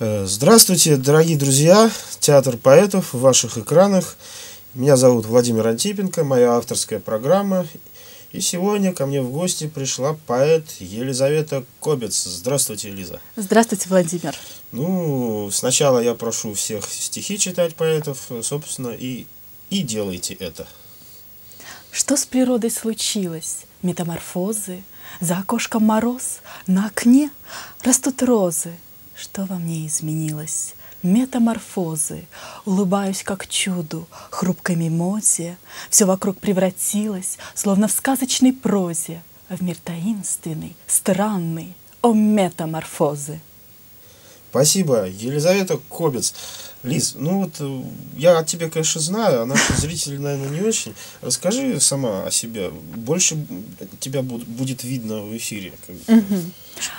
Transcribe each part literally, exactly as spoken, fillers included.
Здравствуйте, дорогие друзья! Театр поэтов в ваших экранах. Меня зовут Владимир Антипенко, моя авторская программа. И сегодня ко мне в гости пришла поэт Елизавета Кобец. Здравствуйте, Лиза. Здравствуйте, Владимир. Ну, сначала я прошу всех стихи читать поэтов, собственно, и, и делайте это. Что с природой случилось? Метаморфозы. За окошком мороз, на окне растут розы. Что во мне изменилось? Метаморфозы. Улыбаюсь, как чуду, хрупкой мимозе. Все вокруг превратилось, словно в сказочной прозе, в мир таинственный, странный. О, метаморфозы! Спасибо, Елизавета Кобец. Лиз, ну вот я о тебе, конечно, знаю, а наши зрители, наверное, не очень. Расскажи сама о себе. Больше тебя будет видно в эфире. Угу.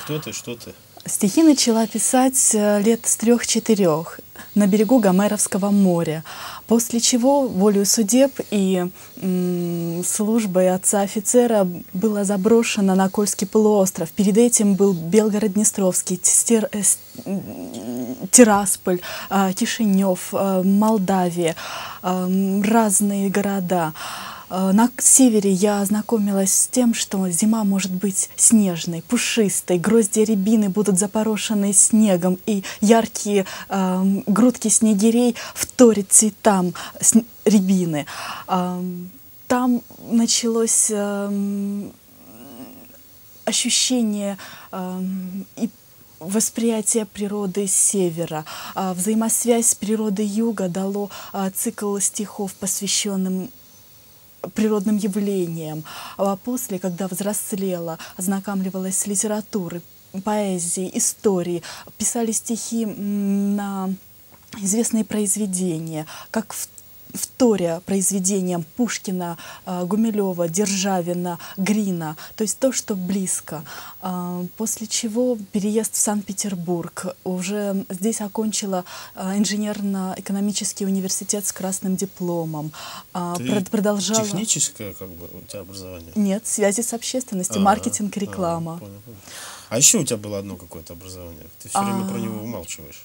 Кто ты, что ты? Стихи начала писать лет с трех-четырех на берегу Гомеровского моря, после чего волею судеб и м, службой отца-офицера было заброшено на Кольский полуостров. Перед этим был Белгород-Днестровский, стер, э, Тирасполь, э, Кишинев, э, Молдавия, э, разные города. На севере я ознакомилась с тем, что зима может быть снежной, пушистой, гроздья рябины будут запорошены снегом, и яркие э, грудки снегирей вторят цветам рябины. Э, там началось э, ощущение э, и восприятие природы севера. Взаимосвязь с природой юга дало цикл стихов, посвященным природным явлением. А после, когда взрослела, ознакомливалась с литературой, поэзией, историей, писали стихи на известные произведения, как в вторя произведениям Пушкина, Гумилева, Державина, Грина, то есть то, что близко. После чего переезд в Санкт-Петербург. Уже здесь окончила инженерно-экономический университет с красным дипломом. Ты продолжала... техническое как бы, у тебя образование? Нет, связи с общественностью, а -а -а, маркетинг, реклама. А, -а, понял, понял. А еще у тебя было одно какое-то образование, ты все а -а -а. время про него умалчиваешь.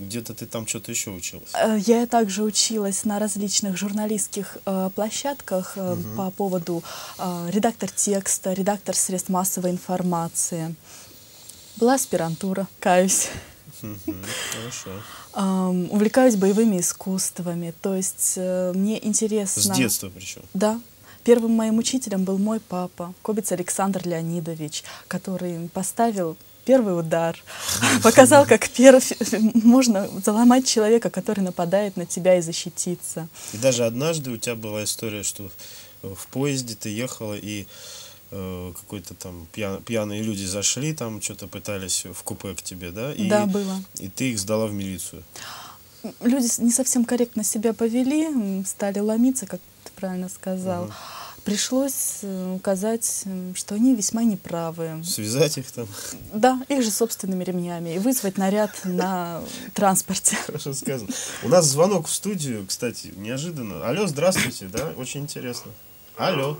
Где-то ты там что-то еще училась? Я также училась на различных журналистских э, площадках э, угу. по поводу э, редактор текста, редактор средств массовой информации. Была аспирантура, каюсь. Угу. Хорошо. э, увлекаюсь боевыми искусствами, то есть э, мне интересно... С детства причем? Да. Первым моим учителем был мой папа, Кобец Александр Леонидович, который поставил... первый удар, показал, как перв... можно заломать человека, который нападает на тебя, и защититься. И даже однажды у тебя была история, что в поезде ты ехала, и э, какой-то там пья... пьяные люди зашли, там что-то пытались в купе к тебе, да? И, да, было. И ты их сдала в милицию. Люди не совсем корректно себя повели, стали ломиться, как ты правильно сказал. Угу. Пришлось указать, что они весьма неправы. Связать их там? Да, их же собственными ремнями. И вызвать наряд на транспорте. Хорошо сказано. У нас звонок в студию, кстати, неожиданно. Алло, здравствуйте, да? Очень интересно. Алло.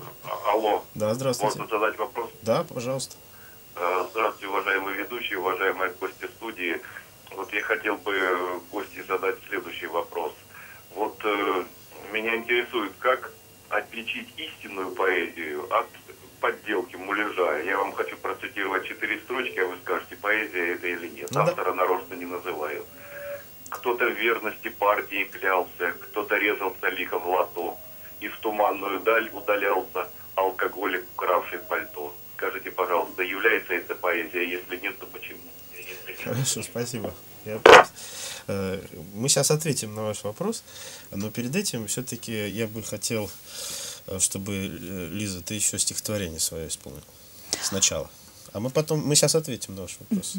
Алло. Да, здравствуйте. Можно задать вопрос? Да, пожалуйста. Здравствуйте, уважаемые ведущие, уважаемые гости студии. Вот я хотел бы гости задать следующий вопрос. Вот меня интересует, как отличить истинную поэзию от подделки, муляжа. Я вам хочу процитировать четыре строчки, а вы скажете, поэзия это или нет. Ну, автора да. нарочно не называю. Кто-то в верности партии клялся, кто-то резался лихо в лото, и в туманную даль удалялся алкоголик, укравший пальто. Скажите, пожалуйста, является это поэзия? Если нет, то почему? Нет. Хорошо, спасибо. Я... Мы сейчас ответим на ваш вопрос, но перед этим все-таки я бы хотел, чтобы, Лиза, ты еще стихотворение свое исполнила сначала. А мы потом, мы сейчас ответим на ваш вопрос.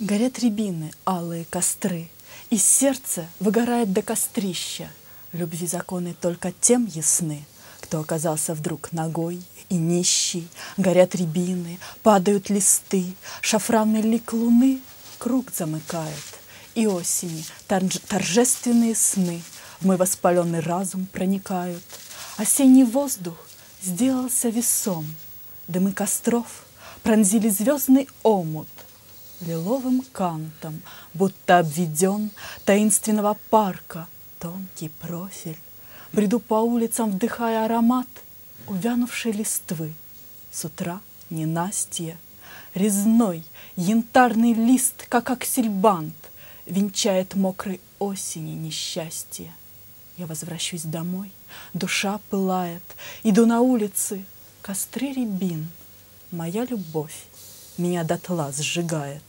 Горят рябины, алые костры, и сердце выгорает до кострища. Любви законы только тем ясны, кто оказался вдруг ногой и нищий. Горят рябины, падают листы, шафранный лик луны круг замыкает, и осени торжественные сны в мой воспаленный разум проникают. Осенний воздух сделался весом, дымы костров пронзили звездный омут, лиловым кантом, будто обведен таинственного парка тонкий профиль. Бреду по улицам, вдыхая аромат увянувшей листвы. С утра ненастье, резной янтарный лист, как аксельбант, венчает мокрой осени несчастье. Я возвращусь домой, душа пылает, иду на улицы, костры рябин. Моя любовь меня дотла сжигает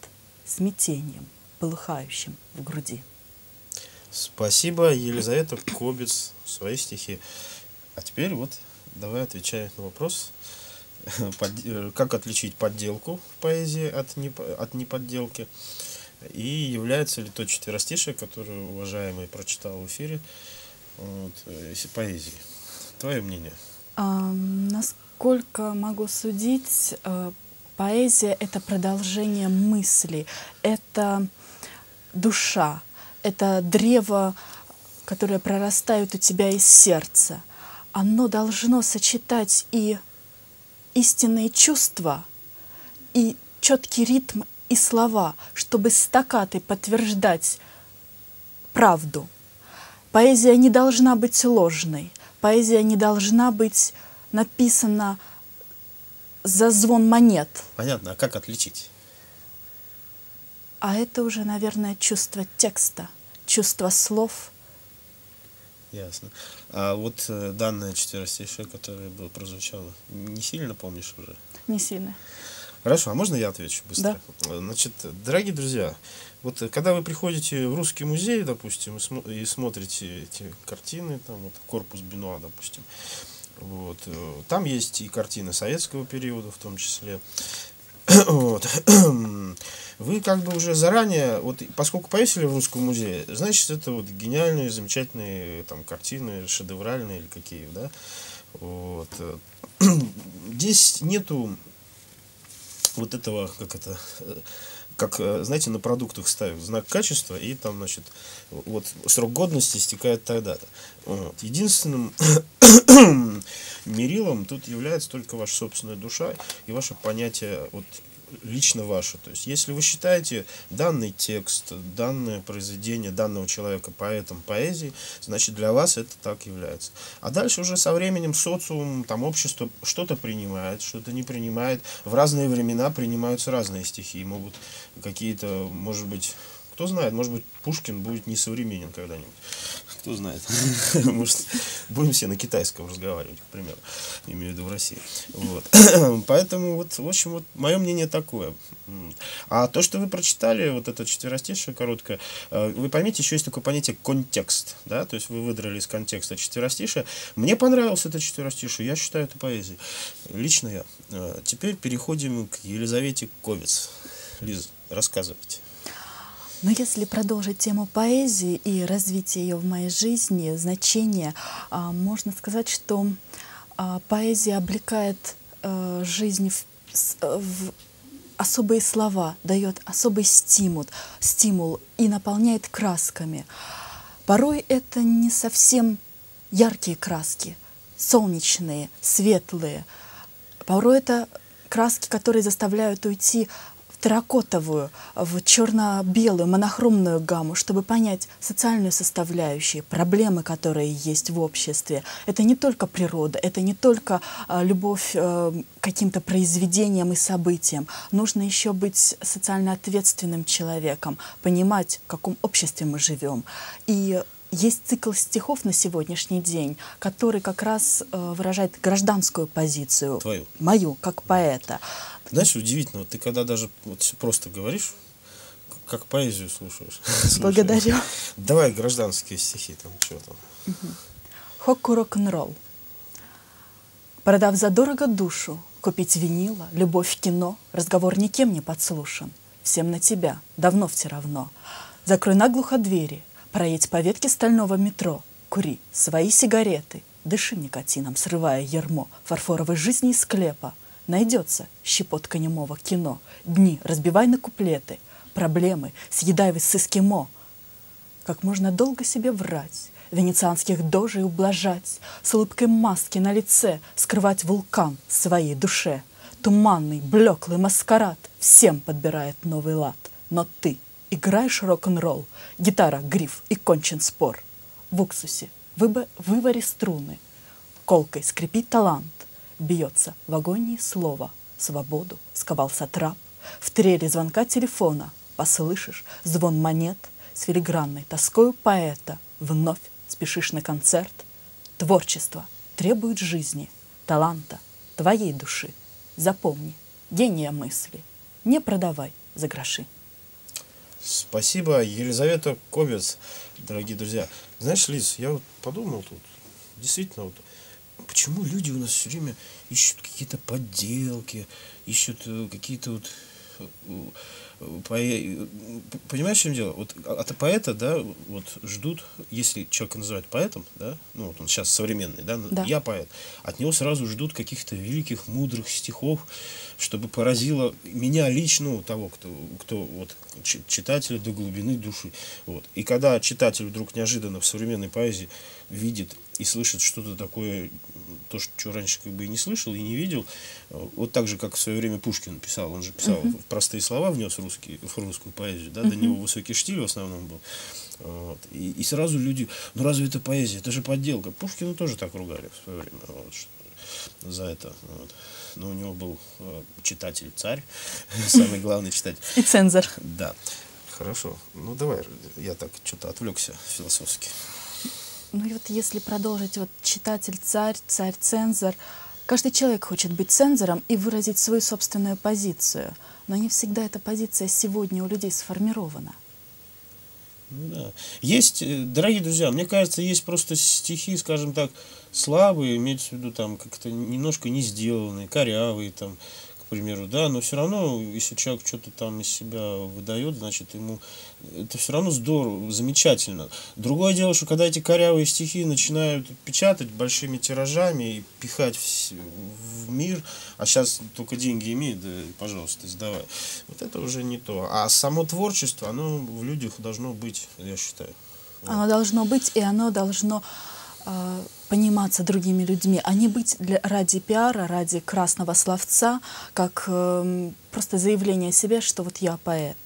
смятением, полыхающим в груди. Спасибо, Елизавета Кобец, свои стихи. А теперь вот давай отвечай на вопрос, как отличить подделку в поэзии от, не, от неподделки, и является ли то четверостишее, которое уважаемый прочитал в эфире, вот, поэзии. Твое мнение? А, насколько могу судить, поэзия — это продолжение мысли, это душа. Это древо, которое прорастает у тебя из сердца. Оно должно сочетать и истинные чувства, и четкий ритм, и слова, чтобы стаккато подтверждать правду. Поэзия не должна быть ложной. Поэзия не должна быть написана за звон монет. Понятно. А как отличить? А это уже, наверное, чувство текста, чувство слов. Ясно. А вот э, данное четверостишее, которое было прозвучало, не сильно помнишь уже? Не сильно. Хорошо, а можно я отвечу быстро? Да. Значит, дорогие друзья, вот когда вы приходите в Русский музей, допустим, и, см и смотрите эти картины, там вот Корпус Бенуа, допустим, вот, э, там есть и картины советского периода в том числе. Вот. Вы как бы уже заранее, вот, поскольку повесили в Русском музее, значит, это вот гениальные, замечательные там картины, шедевральные или какие, да? Вот. Здесь нету вот этого, как это, как, знаете, на продуктах ставят знак качества, и там, значит, вот срок годности истекает тогда-то. Вот. Единственным мерилом тут является только ваша собственная душа и ваше понятие, вот, лично ваше. То есть, если вы считаете данный текст, данное произведение данного человека поэтом поэзии, значит, для вас это так является. А дальше уже со временем социум, там общество что-то принимает, что-то не принимает. В разные времена принимаются разные стихи. Могут какие-то, может быть, кто знает, может быть, Пушкин будет несовременен когда-нибудь. Кто знает. Может, будем все на китайском разговаривать, к примеру, имею в виду в России. Вот. Поэтому, вот, в общем, вот мое мнение такое. А то, что вы прочитали, вот это четверостишее короткое, вы поймите, еще есть такое понятие контекст. Да? То есть вы выдрали из контекста четверостишее. Мне понравилось это четверостишее, я считаю это поэзией. Лично я. Теперь переходим к Елизавете Кобец. Лиза, рассказывайте. Но если продолжить тему поэзии и развитие ее в моей жизни, значение, можно сказать, что поэзия облекает жизнь в особые слова, дает особый стимул, стимул и наполняет красками. Порой это не совсем яркие краски, солнечные, светлые. Порой это краски, которые заставляют уйти терракотовую, в черно-белую, монохромную гамму, чтобы понять социальную составляющую, проблемы, которые есть в обществе. Это не только природа, это не только а, любовь а, к каким-то произведениям и событиям. Нужно еще быть социально ответственным человеком, понимать, в каком обществе мы живем. И есть цикл стихов на сегодняшний день, который как раз э, выражает гражданскую позицию. Твою. Мою, как поэта. Знаешь, удивительно, вот ты когда даже вот просто говоришь, как поэзию слушаешь. Благодарю. Слушаешь. Давай гражданские стихи, там, что там. Угу. Хокку рок-н-ролл. Продав задорого душу, купить винила, любовь в кино, разговор никем не подслушан. Всем на тебя, давно все равно. Закрой наглухо двери. Проедь по ветке стального метро, кури свои сигареты, дыши никотином, срывая ярмо фарфоровой жизни из склепа. Найдется щепотка немого кино, дни разбивай на куплеты, проблемы съедай с эскимо. Как можно долго себе врать, венецианских дожей ублажать, с улыбкой маски на лице скрывать вулкан в своей душе. Туманный, блеклый маскарад всем подбирает новый лад. Но ты играешь рок-н-ролл, гитара, гриф и кончен спор. В уксусе выбы, вывари струны, колкой скрипи талант. Бьется в агонии слова, свободу сковал сатрап. В трели звонка телефона послышишь звон монет. С филигранной тоскою поэта вновь спешишь на концерт. Творчество требует жизни, таланта, твоей души. Запомни, гения мысли не продавай за гроши. Спасибо, Елизавета Кобец, дорогие друзья. Знаешь, Лиз, я вот подумал тут, действительно, вот, почему люди у нас все время ищут какие-то подделки, ищут какие-то вот... Понимаешь, в чем дело? Вот от поэта, да, вот ждут, если человека называют поэтом, да, ну вот он сейчас современный, да, да, я поэт, от него сразу ждут каких-то великих, мудрых стихов, чтобы поразило меня лично, того, кто, кто вот читателя до глубины души. Вот. И когда читатель вдруг неожиданно в современной поэзии видит и слышит что-то такое, то, что раньше как бы и не слышал, и не видел, вот так же, как в свое время Пушкин писал, он же писал uh-huh. простые слова, внес русский, в русскую поэзию, да, uh-huh. до него высокий штиль в основном был. Вот. И, и сразу люди, ну разве это поэзия, это же подделка. Пушкина тоже так ругали в свое время, вот, что, за это. Вот. Но у него был э, читатель-царь, самый главный читатель. И цензор. Да. Хорошо. Ну давай, я так что-то отвлекся философски. Ну и вот если продолжить, вот читатель-царь, царь-цензор, каждый человек хочет быть цензором и выразить свою собственную позицию, но не всегда эта позиция сегодня у людей сформирована. Да. Есть, дорогие друзья, мне кажется, есть просто стихи, скажем так, слабые, имеется в виду там как-то немножко не сделанные, корявые там, к примеру, да, но все равно, если человек что-то там из себя выдает, значит, ему это все равно здорово, замечательно. Другое дело, что когда эти корявые стихи начинают печатать большими тиражами и пихать в, в мир, а сейчас только деньги имеют, да, пожалуйста, сдавай. Вот это уже не то. А само творчество, оно в людях должно быть, я считаю. Вот. Оно должно быть, и оно должно... пониматься другими людьми, а не быть для, ради пиара, ради красного словца, как э, просто заявление о себе, что вот я поэт.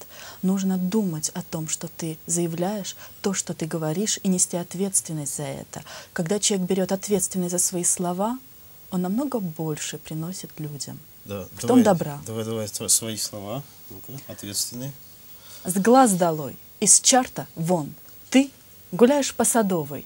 Нужно думать о том, что ты заявляешь, то, что ты говоришь, и нести ответственность за это. Когда человек берет ответственность за свои слова, он намного больше приносит людям. Да, в том добра. Давай, давай свои слова, ну-ка, ответственные. С глаз долой, из чарта вон, ты гуляешь по Садовой.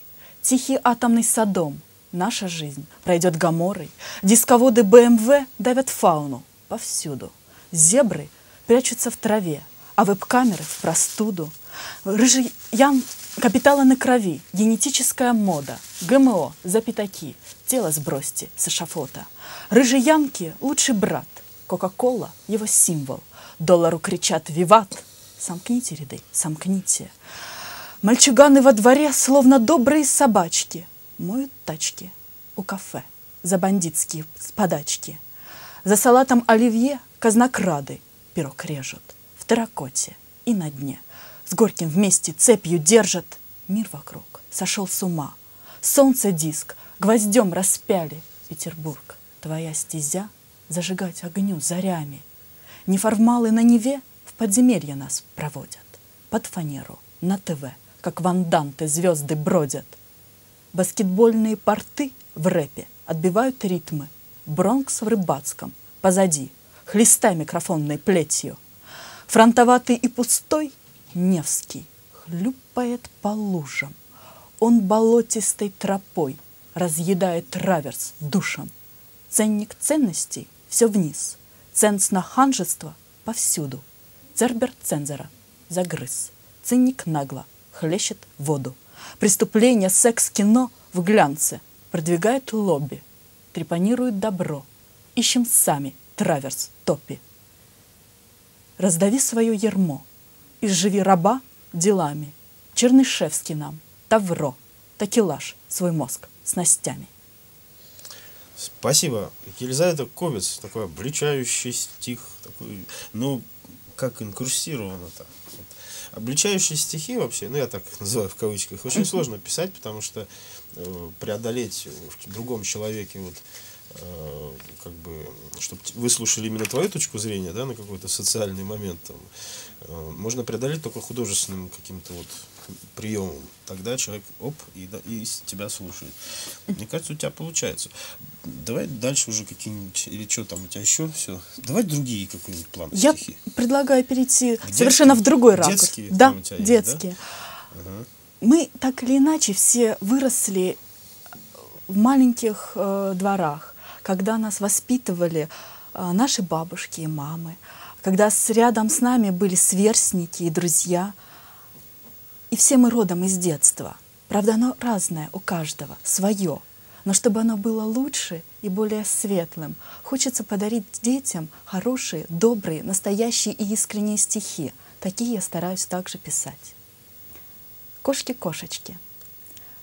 Тихий атомный Содом, наша жизнь пройдет Гоморрой. Дисководы бэ эм вэ давят фауну повсюду. Зебры прячутся в траве, а веб-камеры в простуду. Рыжий ям капитала на крови, генетическая мода, гэ эм о за пятаки, тело сбросьте с эшафота. Рыжий ямки лучший брат, кока-кола его символ. Доллару кричат «Виват!» Сомкните ряды, сомкните. Мальчуганы во дворе, словно добрые собачки, моют тачки у кафе за бандитские подачки. За салатом оливье казнокрады пирог режут в терракоте и на дне. С Горьким вместе цепью держат, мир вокруг сошел с ума. Солнце диск гвоздем распяли. Петербург, твоя стезя зажигать огню зарями. Неформалы на Неве в подземелье нас проводят под фанеру на тэ вэ. Как ванданты звезды бродят. Баскетбольные порты в рэпе отбивают ритмы. Бронкс в Рыбацком позади, хлестай микрофонной плетью. Фронтоватый и пустой Невский хлюпает по лужам. Он болотистой тропой разъедает траверс душам. Ценник ценностей все вниз. Ценз на ханжество повсюду. Цербер цензора загрыз. Ценник нагло хлещет воду. Преступление, секс, кино в глянце. Продвигает лобби. Трепанирует добро. Ищем сами траверс топи. Раздави свое ярмо. Изживи раба делами. Чернышевский нам. Тавро. Такелаж. Свой мозг снастями. Спасибо. Елизавета Кобец. Такой обличающий стих. Такой, ну, как инкурсировано-то. Обличающие стихи вообще, ну я так их называю в кавычках, очень сложно писать, потому что э, преодолеть в другом человеке вот как бы, чтобы выслушали именно твою точку зрения, да, на какой-то социальный момент, там, можно преодолеть только художественным каким-то вот приемом. Тогда человек, оп, и, и тебя слушает. Мне кажется, у тебя получается. Давай дальше уже какие-нибудь, или что там у тебя еще, все. Давай другие какие-нибудь планы стихи. Я предлагаю перейти детские, совершенно в другой ракурс. Детские? Да, у тебя детские. Есть, да? Ага. Мы так или иначе все выросли в маленьких э, дворах, когда нас воспитывали э, наши бабушки и мамы, когда с, рядом с нами были сверстники и друзья. И все мы родом из детства. Правда, оно разное у каждого, свое. Но чтобы оно было лучше и более светлым, хочется подарить детям хорошие, добрые, настоящие и искренние стихи. Такие я стараюсь также писать. Кошки-кошечки.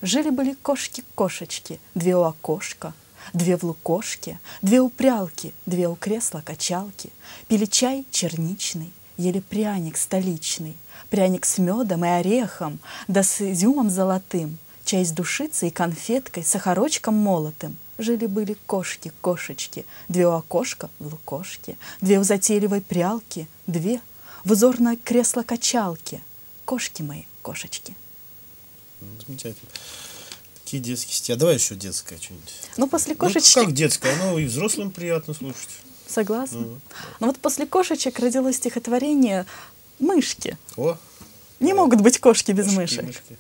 Жили-были кошки-кошечки, две у окошка, две в лукошке, две у прялки, две у кресла-качалки. Пили чай черничный, ели пряник столичный, пряник с медом и орехом, да с изюмом золотым, чай с душицей и конфеткой, сахарочком молотым. Жили-были кошки-кошечки, две у окошка в лукошке, две у затейливой прялки, две в узорное кресло-качалке. Кошки мои, кошечки. Замечательно. Такие детские стихи. А давай еще детское что-нибудь. Ну, после кошечки... Ну, как детское? Оно и взрослым приятно слушать. Согласна. Ну, но вот после кошечек родилось стихотворение «Мышки». О! Не о, могут быть кошки без мышки, мышек. Мышки.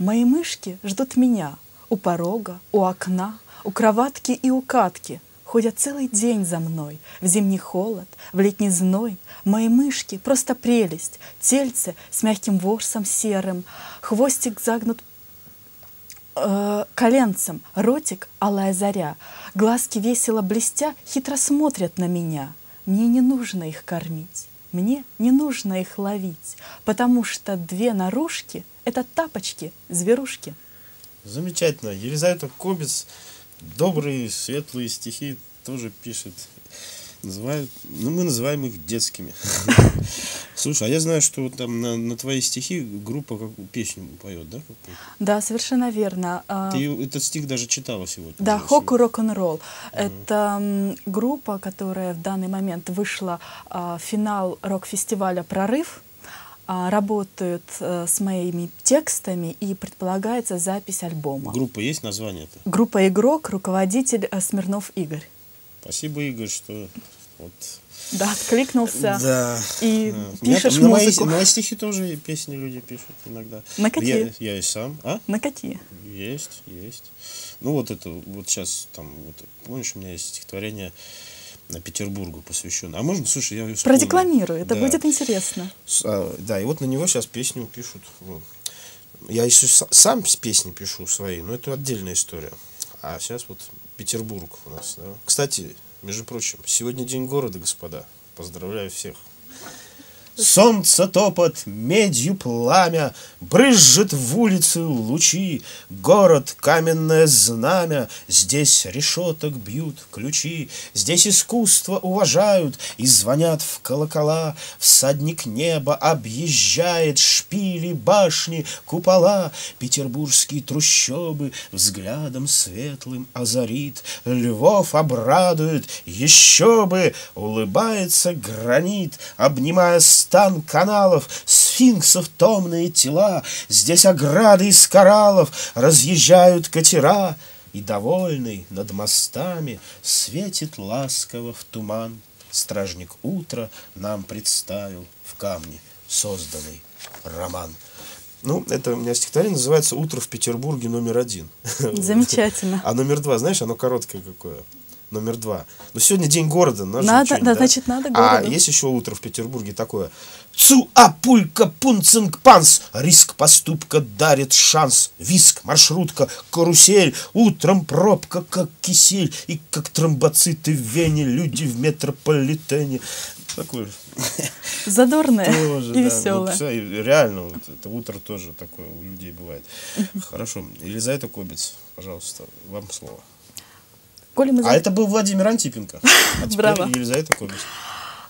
«Мои мышки ждут меня у порога, у окна, у кроватки и у катки. Ходят целый день за мной, в зимний холод, в летний зной. Мои мышки — просто прелесть, тельце с мягким ворсом серым, хвостик загнут э, коленцем, ротик — алая заря, глазки весело блестя хитро смотрят на меня. Мне не нужно их кормить, мне не нужно их ловить, потому что две наружки — это тапочки-зверушки». Замечательно. Елизавета Кобец. Добрые, светлые стихи тоже пишет. Называют, ну, мы называем их детскими. Слушай, а я знаю, что там на, на твои стихи группа какую песню поет, да? Да, совершенно верно. Ты этот стих даже читала сегодня. Да, «Хоку рок-н-ролл». Это группа, которая в данный момент вышла в финал рок-фестиваля «Прорыв». Работают э, с моими текстами и предполагается запись альбома. Группа есть название-то? Группа «Игрок», руководитель э, Смирнов Игорь. Спасибо, Игорь, что вот... Да, откликнулся да. и да. пишешь Меня, музыку. На мои, мои стихи тоже песни люди пишут иногда. На какие? Я, я и сам. А? На какие? Есть, есть. Ну вот это, вот сейчас там, вот, помнишь, у меня есть стихотворение... на Петербургу посвящен. А можно, слушай, я ее вспомню. Продекламируй, это да. будет интересно. С, а, да, и вот на него сейчас песню пишут. Вот. Я еще сам песни пишу свои, но это отдельная история. А сейчас вот Петербург у нас. Да. Кстати, между прочим, сегодня день города, господа. Поздравляю всех. Солнце топот, медью пламя, брызжет в улицу лучи, город каменное знамя, здесь решеток бьют ключи, здесь искусство уважают и звонят в колокола, всадник неба объезжает шпили, башни, купола, петербургские трущобы взглядом светлым озарит, Львов обрадует, еще бы, улыбается гранит, обнимая стан каналов, сфинксов томные тела, здесь ограды из кораллов разъезжают катера, и довольный над мостами светит ласково в туман стражник утра нам представил в камне созданный роман. Ну, это у меня стихотворение называется «Утро в Петербурге номер один». Замечательно. А номер два, знаешь, оно короткое какое. Номер два. Но сегодня день города. Надо, да, да, значит, надо города. А есть еще утро в Петербурге такое. Цу, апулька, пунцинг, панс. Риск поступка дарит шанс. Виск, маршрутка, карусель. Утром пробка, как кисель. И как тромбоциты в Вене. Люди в метрополитене. Такое задорное тоже, и да, веселое. Вот, все, реально, вот, это утро тоже такое у людей бывает. Хорошо. Елизавета Кобец, пожалуйста, вам слово. Коля, мы... А это был Владимир Антипенко. А браво. Елизавета Кобец.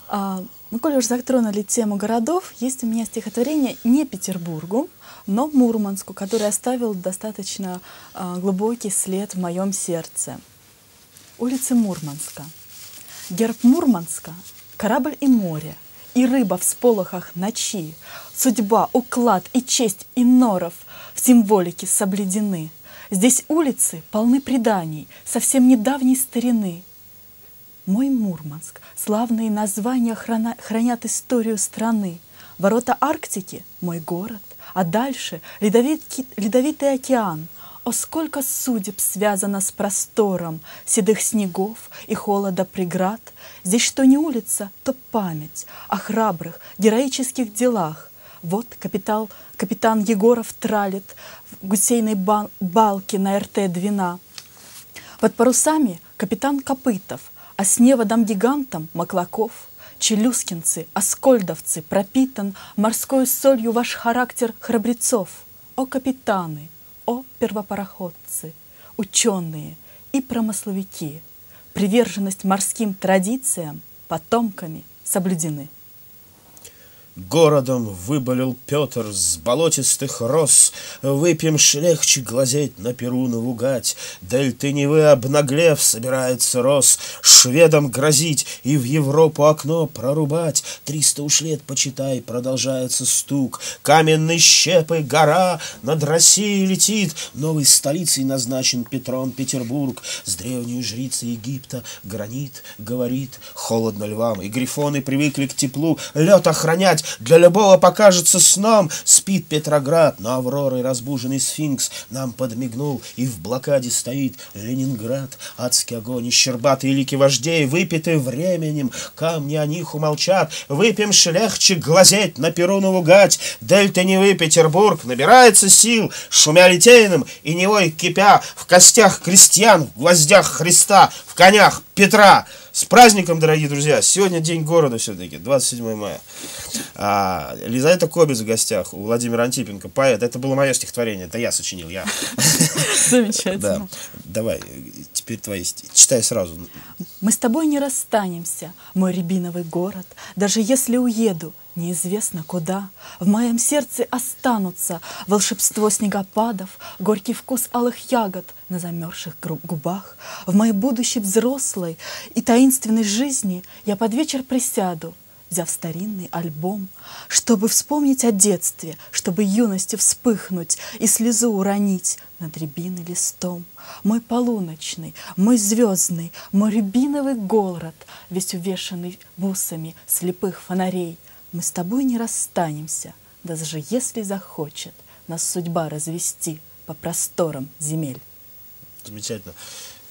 А, ну, коли уж затронули тему городов, есть у меня стихотворение не Петербургу, но Мурманску, который оставил достаточно а, глубокий след в моем сердце. улицы Мурманска. Герб Мурманска – корабль и море, и рыба в сполохах ночи, судьба, уклад и честь иноров в символике соблюдены. Здесь улицы полны преданий совсем недавней старины. Мой Мурманск, славные названия храна, хранят историю страны. Ворота Арктики – мой город, а дальше ледовитый, ледовитый океан. О, сколько судеб связано с простором седых снегов и холода преград. Здесь что не улица, то память о храбрых, героических делах. Вот капитал, капитан Егоров тралит в гусейной бал, балке на эр тэ два. Под парусами капитан Копытов, а с неводом-гигантом Маклаков. Челюскинцы, оскольдовцы, пропитан морской солью ваш характер храбрецов. О, капитаны! О, первопароходцы, ученые и промысловики, приверженность морским традициям потомками соблюдены. Городом выболел Петр с болотистых роз, выпьемши легче глазеть на Перу навугать, дельты Невы обнаглев собирается роз, шведам грозить и в Европу окно прорубать. Триста уж лет, почитай, продолжается стук, каменной щепы гора над Россией летит. Новой столицей назначен Петром Петербург, с древней жрицей Египта гранит говорит. Холодно львам, и грифоны привыкли к теплу, лед охранять для любого покажется сном. Спит Петроград, но авророй разбуженный сфинкс нам подмигнул, и в блокаде стоит Ленинград. Адский огонь и щербатые лики вождей выпиты временем, камни о них умолчат. Выпьемши легче глазеть на Перу навугать, дельта Невы Петербург набирается сил, шумя литейным и Невой кипя, в костях крестьян, в гвоздях Христа, в конях Петра. С праздником, дорогие друзья! Сегодня день города все-таки, двадцать седьмое мая. А, Елизавета Кобец в гостях у Владимира Антипенко, поэт. Это было мое стихотворение, это я сочинил, я. Замечательно. Давай, теперь твои стихи. Читай сразу. Мы с тобой не расстанемся, мой рябиновый город, даже если уеду неизвестно куда. В моем сердце останутся волшебство снегопадов, горький вкус алых ягод на замерзших губах. В моей будущей взрослой и таинственной жизни я под вечер присяду, взяв старинный альбом, чтобы вспомнить о детстве, чтобы юности вспыхнуть и слезу уронить над рябиной листом. Мой полуночный, мой звездный, мой рябиновый город, весь увешанный бусами слепых фонарей. Мы с тобой не расстанемся, даже если захочет нас судьба развести по просторам земель. Замечательно.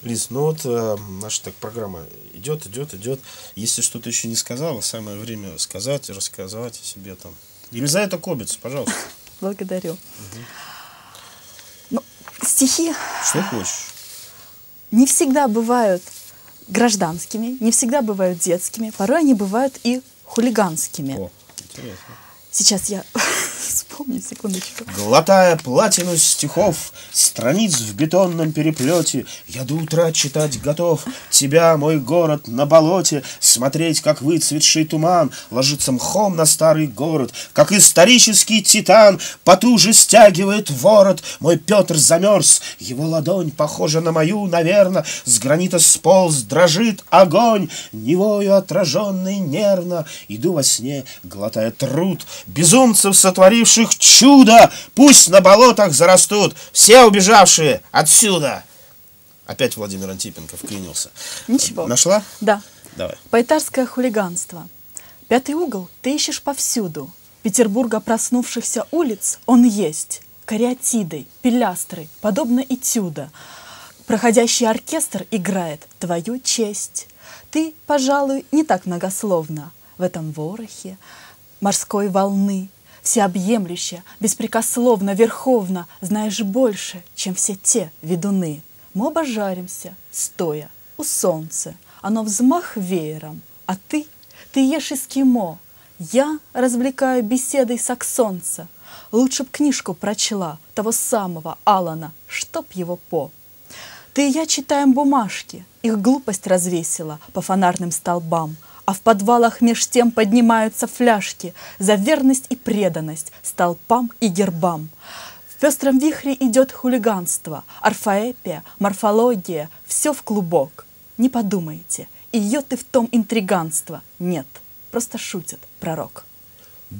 Лиз, ну вот э, наша так программа идет, идет, идет. Если что-то еще не сказала, самое время сказать и рассказать о себе там. Елизавета Кобец, пожалуйста. Благодарю. Ну, стихи... Что хочешь. Не всегда бывают гражданскими, не всегда бывают детскими, порой они бывают и хулиганскими. О, интересно. Сейчас я вспомню, секундочку. Глотая платину стихов, страниц в бетонном переплете, я до утра читать готов. Тебя, мой город, на болоте, смотреть, как выцветший туман ложится мхом на старый город, как исторический титан потуже стягивает ворот. Мой Петр замерз, его ладонь похожа на мою, наверно, с гранита сполз, дрожит огонь, Невою отраженный нервно. Иду во сне, глотая труд безумцев, сотворивших чудо. Пусть на болотах зарастут все убежавшие отсюда. Опять Владимир Антипенко вклинился. Ничего. Нашла? Да. Давай. Поэтарское хулиганство. Пятый угол ты ищешь повсюду. Петербурга проснувшихся улиц он есть. Кариатидой, пилястрой, подобно этюда. Проходящий оркестр играет твою честь. Ты, пожалуй, не так многословно в этом ворохе морской волны, всеобъемлюще, беспрекословно, верховно, знаешь больше, чем все те ведуны. Мы оба жаримся, стоя, у солнца, оно взмах веером, а ты, ты ешь эскимо, я развлекаю беседой саксонца. Лучше б книжку прочла того самого Алана, чтоб его по. Ты и я читаем бумажки, их глупость развесила по фонарным столбам, а в подвалах меж тем поднимаются фляжки за верность и преданность столпам и гербам. В пестром вихре идет хулиганство, орфоэпия, морфология, все в клубок. не подумайте, ее ты в том интриганство. Нет, просто шутит пророк.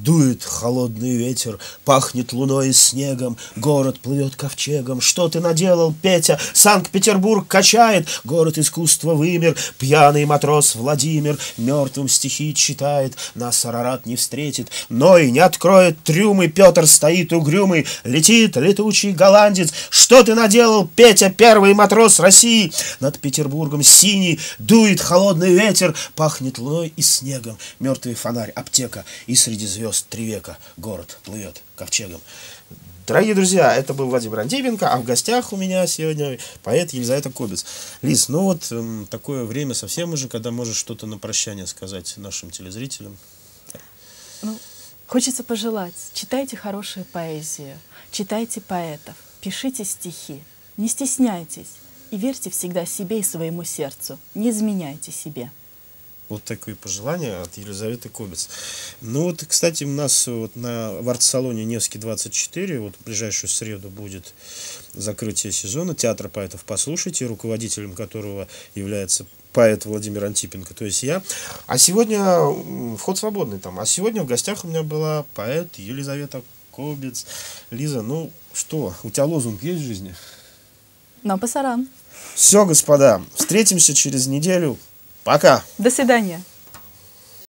Дует холодный ветер, пахнет луной и снегом, город плывет ковчегом. Что ты наделал, Петя? Санкт-Петербург качает, город искусства вымер. Пьяный матрос Владимир мертвым стихи читает. Нас Арарат не встретит, но и не откроет трюмы. Петр стоит угрюмый, летит летучий голландец. Что ты наделал, Петя, первый матрос России? Над Петербургом синий дует холодный ветер, пахнет луной и снегом. Мертвый фонарь, аптека, и среди звезд три века город плывет ковчегом. Дорогие друзья, это был Владимир Антипенко, а в гостях у меня сегодня поэт Елизавета Кобец. Лиз, ну вот эм, такое время совсем уже, когда можешь что-то на прощание сказать нашим телезрителям. Ну, хочется пожелать. Читайте хорошую поэзию, читайте поэтов, пишите стихи, не стесняйтесь и верьте всегда себе и своему сердцу. Не изменяйте себе. Вот такое пожелание от Елизаветы Кобец. Ну вот, кстати, у нас вот на, в арт-салоне Невский двадцать четыре вот в ближайшую среду будет закрытие сезона Театра поэтов «Послушайте», руководителем которого является поэт Владимир Антипенко, то есть я. А сегодня вход свободный там. А сегодня в гостях у меня была поэт Елизавета Кобец. Лиза, ну что, у тебя лозунг есть в жизни? Нам пасаран. Все, господа, встретимся через неделю. Пока. До свидания.